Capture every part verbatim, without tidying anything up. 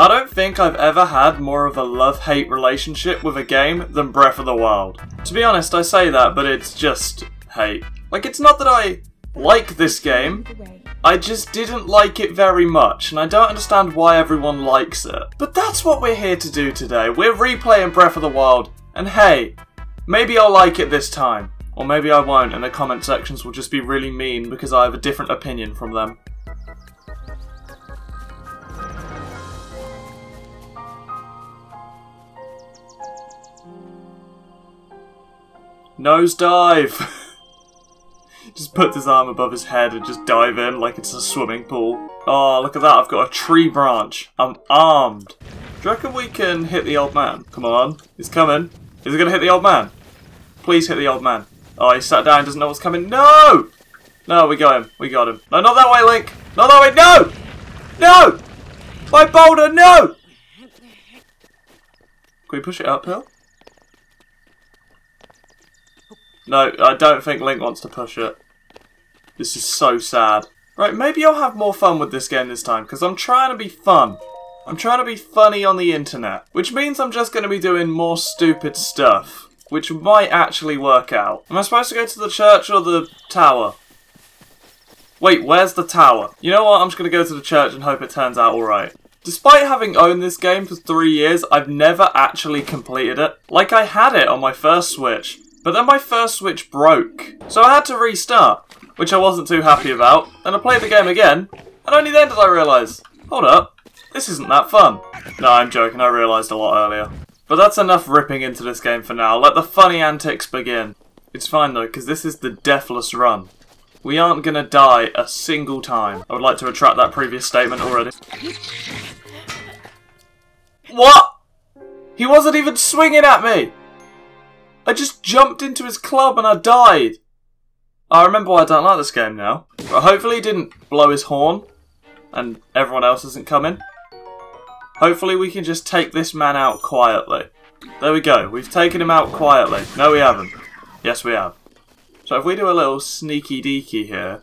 I don't think I've ever had more of a love-hate relationship with a game than Breath of the Wild. To be honest, I say that, but it's just hate. Like, it's not that I like this game, I just didn't like it very much, and I don't understand why everyone likes it. But that's what we're here to do today. We're replaying Breath of the Wild, and hey, maybe I'll like it this time. Or maybe I won't, and the comment sections will just be really mean because I have a different opinion from them. Nose dive! Just puts his arm above his head and just dive in like it's a swimming pool. Oh, look at that, I've got a tree branch. I'm armed. Do you reckon we can hit the old man? Come on, he's coming. Is he gonna hit the old man? Please hit the old man. Oh, he sat down, doesn't know what's coming. No! No, we got him. We got him. No, not that way, Link! Not that way! No! No! My boulder, no! Can we push it uphill? No, I don't think Link wants to push it. This is so sad. Right, maybe I'll have more fun with this game this time, because I'm trying to be fun. I'm trying to be funny on the internet, which means I'm just going to be doing more stupid stuff, which might actually work out. Am I supposed to go to the church or the tower? Wait, where's the tower? You know what, I'm just going to go to the church and hope it turns out alright. Despite having owned this game for three years, I've never actually completed it. Like, I had it on my first Switch. But then my first Switch broke, so I had to restart, which I wasn't too happy about, and I played the game again, and only then did I realise, hold up, this isn't that fun. No, I'm joking, I realised a lot earlier. But that's enough ripping into this game for now, let the funny antics begin. It's fine though, because this is the deathless run. We aren't gonna die a single time. I would like to retract that previous statement already. What? He wasn't even swinging at me! I just jumped into his club and I died! I remember why I don't like this game now. But hopefully he didn't blow his horn and everyone else isn't coming. Hopefully we can just take this man out quietly. There we go, we've taken him out quietly. No we haven't. Yes we have. So if we do a little sneaky deaky here...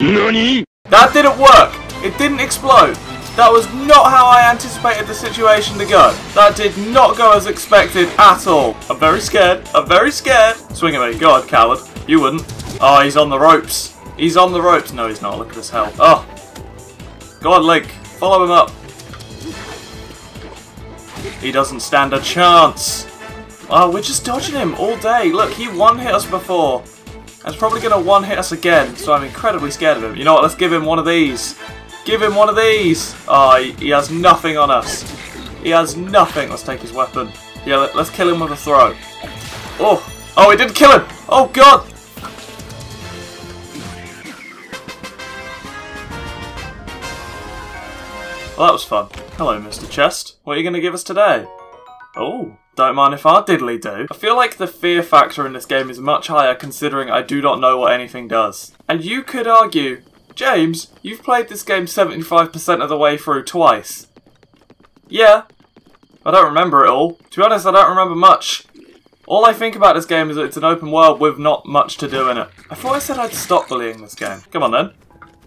NANI?! That didn't work! It didn't explode! That was not how I anticipated the situation to go. That did not go as expected at all. I'm very scared. I'm very scared. Swing at me. God, coward. You wouldn't. Oh, he's on the ropes. He's on the ropes. No, he's not. Look at his health. Oh. Go on, Link. Follow him up. He doesn't stand a chance. Oh, we're just dodging him all day. Look, he one-hit us before. And he's probably going to one-hit us again, so I'm incredibly scared of him. You know what? Let's give him one of these. Give him one of these! Oh, he, he has nothing on us. He has nothing. Let's take his weapon. Yeah, let, let's kill him with a throw. Oh! Oh, it didn't kill him! Oh, God! Well, that was fun. Hello, Mister Chest. What are you going to give us today? Oh, don't mind if I diddly do. I feel like the fear factor in this game is much higher considering I do not know what anything does. And you could argue... James, you've played this game seventy-five percent of the way through twice. Yeah. I don't remember it all. To be honest, I don't remember much. All I think about this game is that it's an open world with not much to do in it. I thought I said I'd stop bullying this game. Come on then.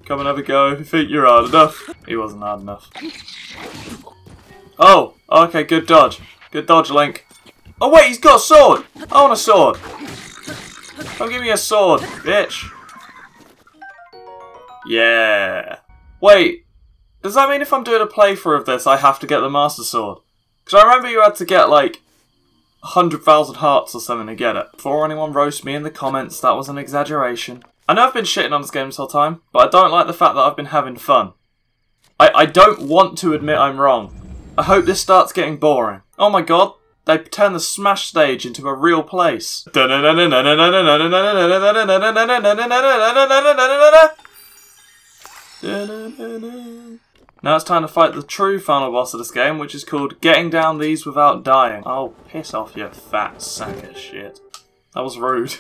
Come and have a go. I think you're hard enough. He wasn't hard enough. Oh, okay, good dodge. Good dodge, Link. Oh wait, he's got a sword! I want a sword. Don't give me a sword, bitch. Yeah. Wait, does that mean if I'm doing a playthrough of this, I have to get the Master Sword? Because I remember you had to get, like, one hundred thousand hearts or something to get it. Before anyone roasts me in the comments, that was an exaggeration. I know I've been shitting on this game this whole time, but I don't like the fact that I've been having fun. I, I don't want to admit I'm wrong. I hope this starts getting boring. Oh my god, they turned the Smash Stage into a real place. Now it's time to fight the true final boss of this game, which is called Getting Down These Without Dying. Oh, piss off, you fat sack of shit. That was rude.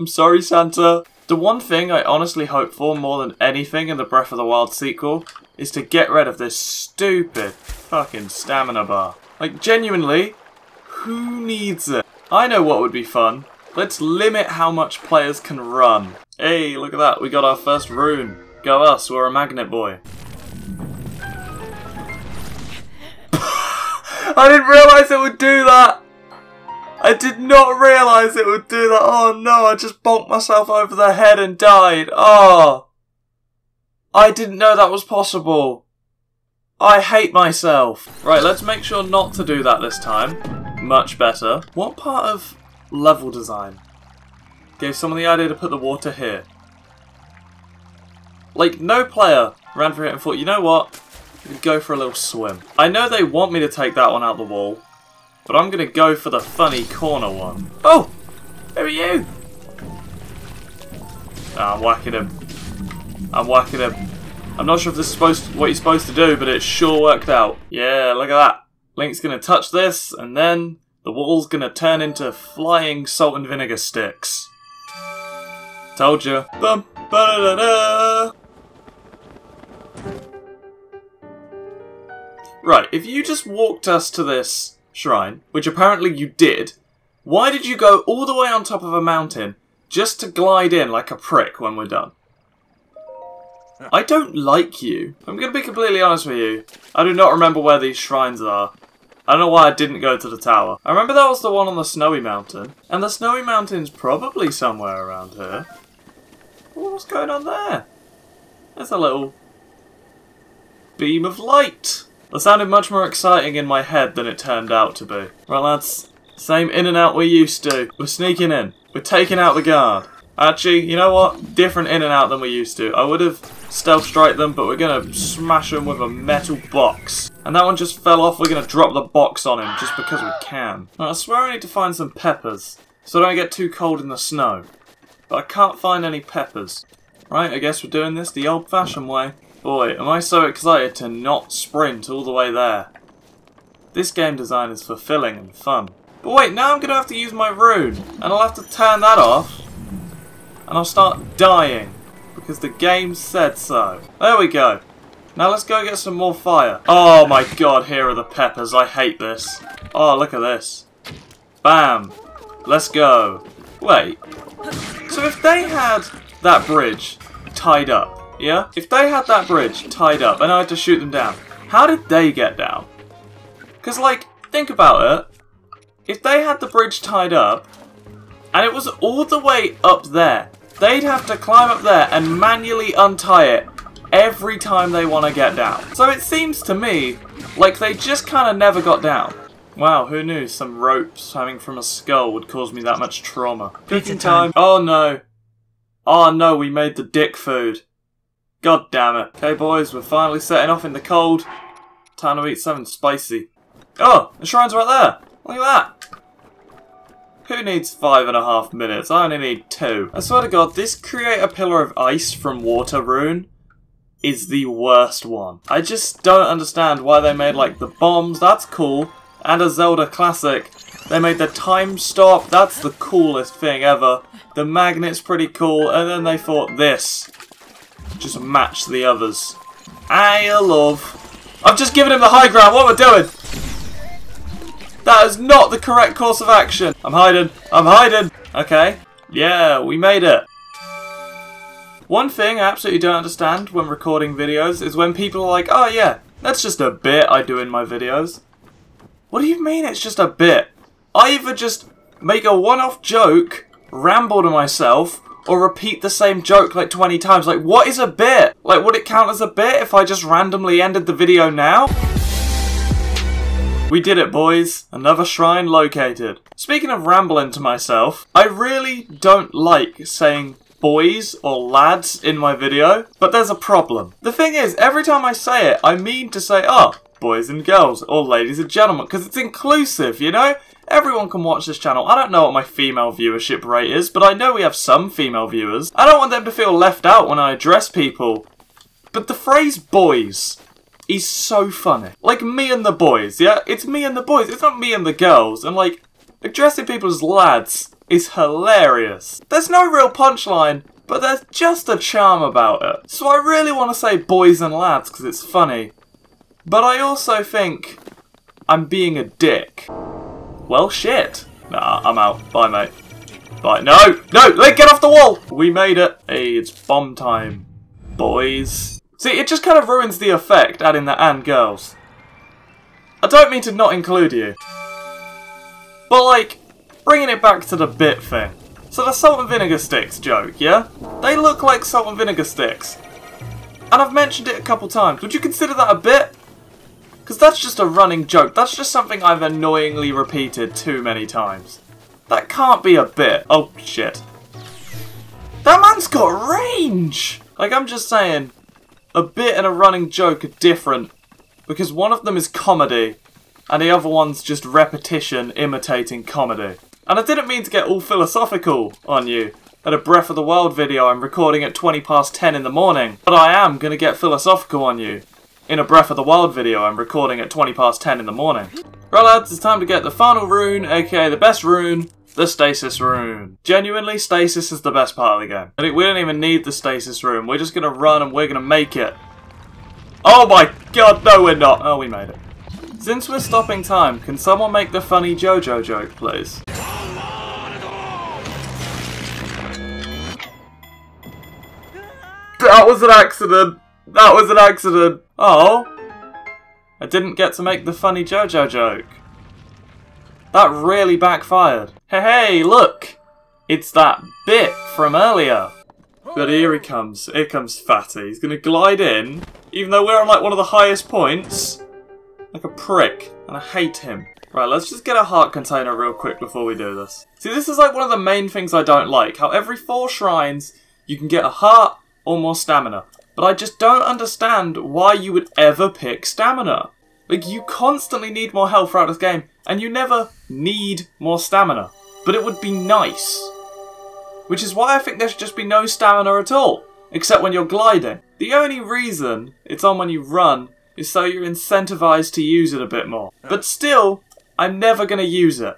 I'm sorry, Santa. The one thing I honestly hope for more than anything in the Breath of the Wild sequel is to get rid of this stupid fucking stamina bar. Like, genuinely, who needs it? I know what would be fun. Let's limit how much players can run. Hey, look at that, we got our first rune. Go us, we're a magnet boy. I didn't realise it would do that. I did not realise it would do that. Oh no, I just bonked myself over the head and died. Oh. I didn't know that was possible. I hate myself. Right, let's make sure not to do that this time. Much better. What part of level design gave someone the idea to put the water here? Like, no player ran for it and thought, you know what? I'm gonna go for a little swim. I know they want me to take that one out the wall, but I'm gonna go for the funny corner one. Oh! Who are you? Ah, I'm whacking him. I'm whacking him. I'm not sure if this is supposed to, what you're supposed to do, but it sure worked out. Yeah, look at that. Link's gonna touch this, and then the wall's gonna turn into flying salt and vinegar sticks. Told you. Bum, ba-da-da-da. Right, if you just walked us to this shrine, which apparently you did, why did you go all the way on top of a mountain just to glide in like a prick when we're done? I don't like you. I'm going to be completely honest with you. I do not remember where these shrines are. I don't know why I didn't go to the tower. I remember that was the one on the snowy mountain. And the snowy mountain's probably somewhere around here. What's going on there? There's a little beam of light. That sounded much more exciting in my head than it turned out to be. Right, lads. Same in and out we used to. We're sneaking in. We're taking out the guard. Actually, you know what? Different in and out than we used to. I would have stealth strike them, but we're going to smash them with a metal box. And that one just fell off. We're going to drop the box on him just because we can. Right, I swear I need to find some peppers so I don't get too cold in the snow. But I can't find any peppers. Right, I guess we're doing this the old-fashioned way. Boy, am I so excited to not sprint all the way there. This game design is fulfilling and fun. But wait, now I'm going to have to use my rune. And I'll have to turn that off. And I'll start dying. Because the game said so. There we go. Now let's go get some more fire. Oh my god, here are the peppers. I hate this. Oh, look at this. Bam. Let's go. Wait. So if they had that bridge tied up. Yeah? If they had that bridge tied up and I had to shoot them down, how did they get down? Because, like, think about it. If they had the bridge tied up and it was all the way up there, they'd have to climb up there and manually untie it every time they want to get down. So it seems to me like they just kind of never got down. Wow, who knew some ropes hanging from a skull would cause me that much trauma? Pizza time. Oh, no. Oh, no, we made the dick food. God damn it. Okay, boys, we're finally setting off in the cold. Time to eat something spicy. Oh, the shrine's right there. Look at that. Who needs five and a half minutes? I only need two. I swear to God, this create a pillar of ice from Water Rune is the worst one. I just don't understand why they made, like, the bombs. That's cool. And a Zelda classic. They made the time stop. That's the coolest thing ever. The magnet's pretty cool. And then they thought this. Just match the others. I love. I've just given him the high ground. What am I doing? That is not the correct course of action. I'm hiding. I'm hiding. Okay. Yeah, we made it. One thing I absolutely don't understand when recording videos is when people are like, oh yeah, that's just a bit I do in my videos. What do you mean it's just a bit? I either just make a one-off joke, ramble to myself, or repeat the same joke like twenty times. Like, what is a bit? Like, would it count as a bit if I just randomly ended the video now? We did it, boys. Another shrine located. Speaking of rambling to myself, I really don't like saying boys or lads in my video, but there's a problem. The thing is, every time I say it, I mean to say, oh, boys and girls, or ladies and gentlemen, because it's inclusive, you know? Everyone can watch this channel. I don't know what my female viewership rate is, but I know we have some female viewers. I don't want them to feel left out when I address people. But the phrase boys is so funny. Like, me and the boys, yeah? It's me and the boys. It's not me and the girls. And, like, addressing people as lads is hilarious. There's no real punchline, but there's just a charm about it. So I really want to say boys and lads because it's funny. But I also think I'm being a dick. Well, shit. Nah, I'm out. Bye, mate. Bye. No! No! Link, get off the wall! We made it. Hey, it's bomb time, boys. See, it just kind of ruins the effect, adding the and girls. I don't mean to not include you. But like, bringing it back to the bit thing. So the salt and vinegar sticks joke, yeah? They look like salt and vinegar sticks. And I've mentioned it a couple times. Would you consider that a bit? Because that's just a running joke. That's just something I've annoyingly repeated too many times. That can't be a bit. Oh, shit. That man's got range! Like, I'm just saying, a bit and a running joke are different. Because one of them is comedy, and the other one's just repetition imitating comedy. And I didn't mean to get all philosophical on you. At a Breath of the Wild video I'm recording at twenty past ten in the morning. But I am gonna get philosophical on you. In a Breath of the Wild video I'm recording at twenty past ten in the morning. Right lads, it's time to get the final rune, aka the best rune, the stasis rune. Genuinely, stasis is the best part of the game. I think we don't even need the stasis rune, we're just gonna run and we're gonna make it. Oh my god, no we're not! Oh, we made it. Since we're stopping time, can someone make the funny JoJo joke, please? That was an accident! That was an accident! Oh! I didn't get to make the funny JoJo joke. That really backfired. Hey, hey, look! It's that bit from earlier. But here he comes. Here comes Fatty. He's gonna glide in, even though we're on like one of the highest points. Like a prick. And I hate him. Right, let's just get a heart container real quick before we do this. See, this is like one of the main things I don't like. How every four shrines, you can get a heart or more stamina. But I just don't understand why you would ever pick stamina. Like, you constantly need more health throughout this game, and you never need more stamina. But it would be nice. Which is why I think there should just be no stamina at all, except when you're gliding. The only reason it's on when you run is so you're incentivized to use it a bit more. But still, I'm never gonna use it.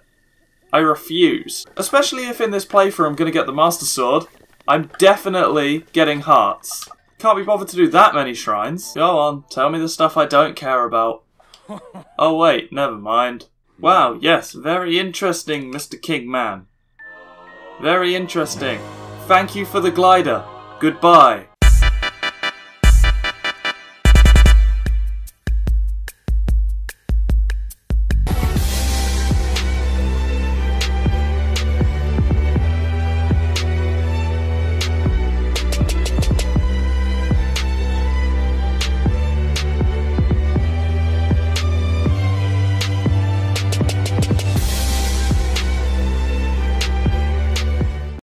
I refuse. Especially if in this playthrough I'm gonna get the Master Sword. I'm definitely getting hearts. Can't be bothered to do that many shrines. Go on, tell me the stuff I don't care about. Oh wait, never mind. Wow, yes, very interesting, Mister Kingman. Very interesting. Thank you for the glider. Goodbye.